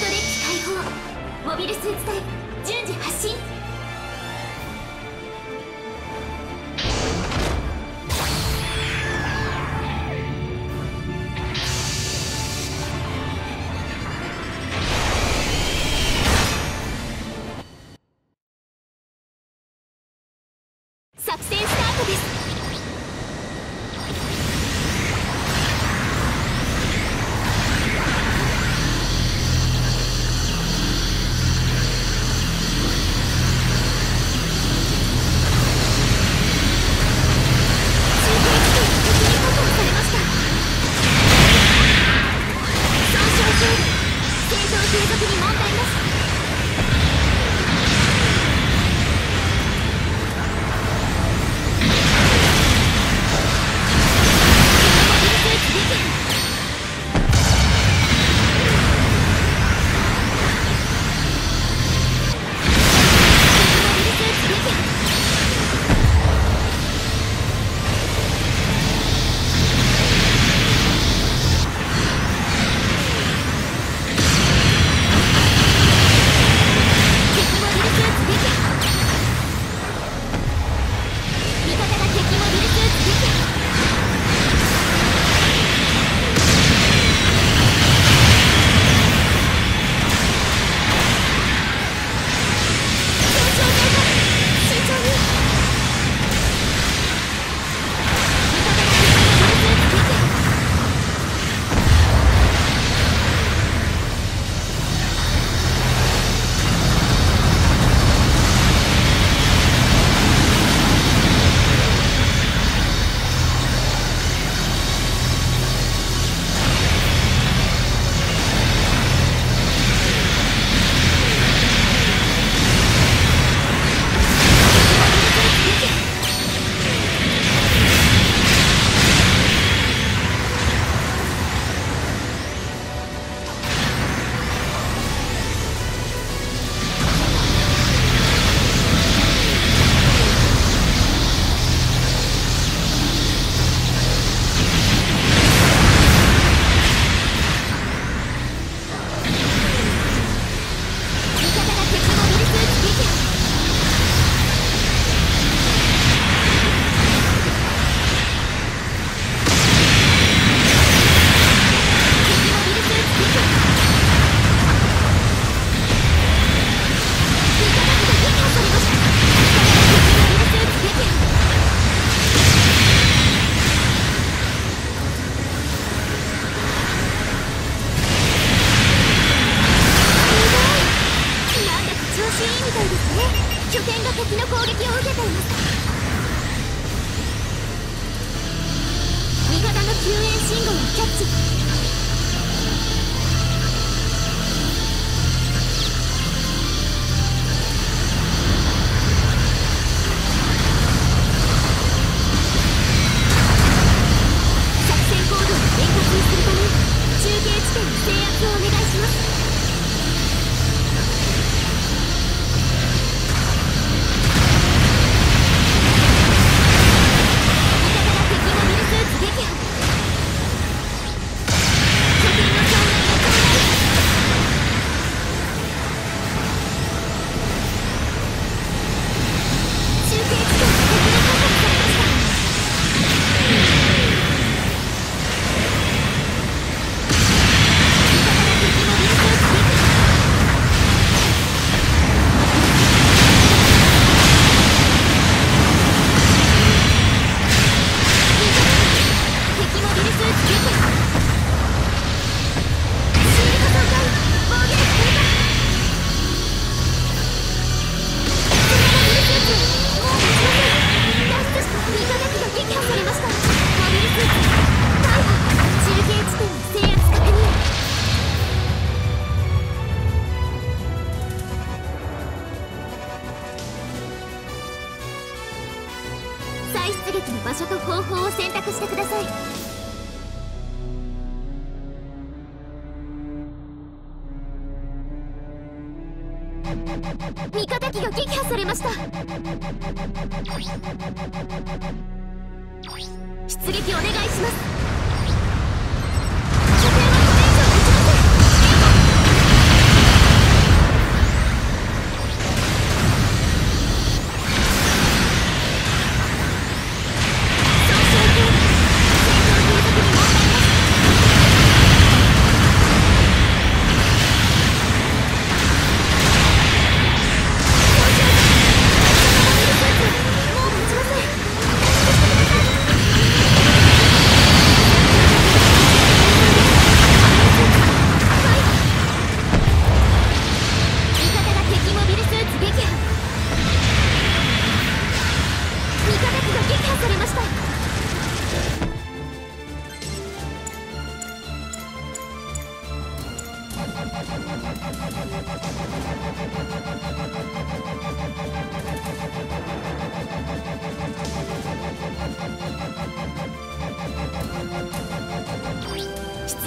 ルトデッキ解放、モビルスーツ隊順次発進。作戦スタートです。拠点が敵の攻撃を受けています。味方の救援信号をキャッチ。作戦行動を円滑にするため中継地点の制圧をお願いします。出撃の場所と方法を選択してください。味方機が撃破されました。出撃お願いします。拠点はこれ以上撃ちません。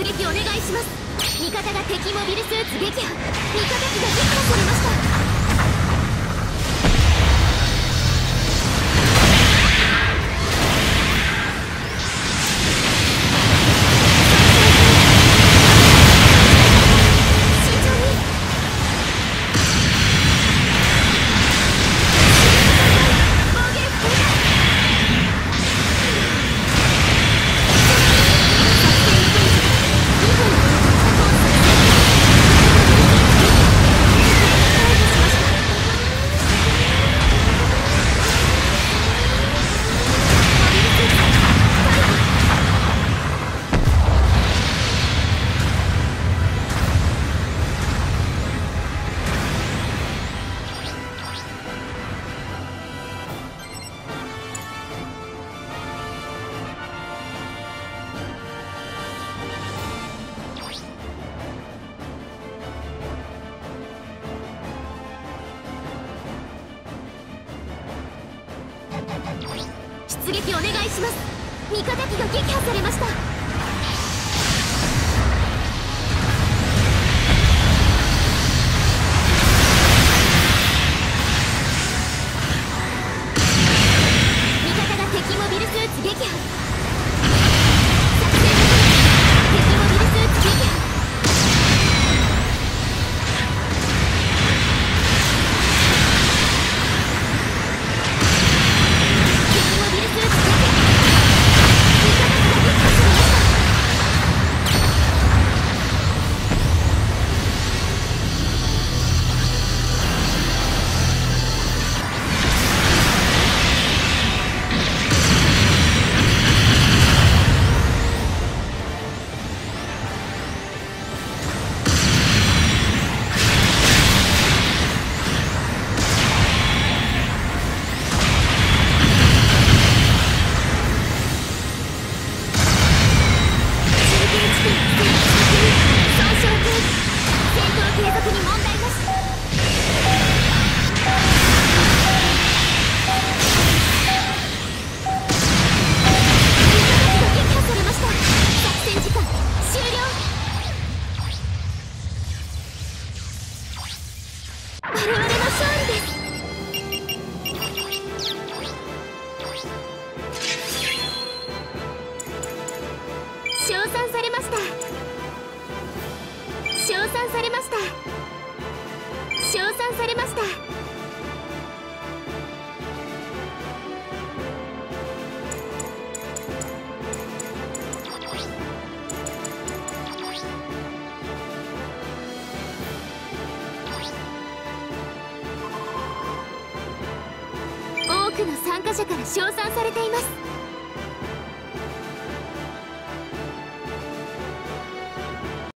出撃お願いします。味方が敵モビルスーツ撃破、味方機が撃破されました。出撃お願いします。味方機が撃破されました。称賛されました。多くの参加者から称賛されています。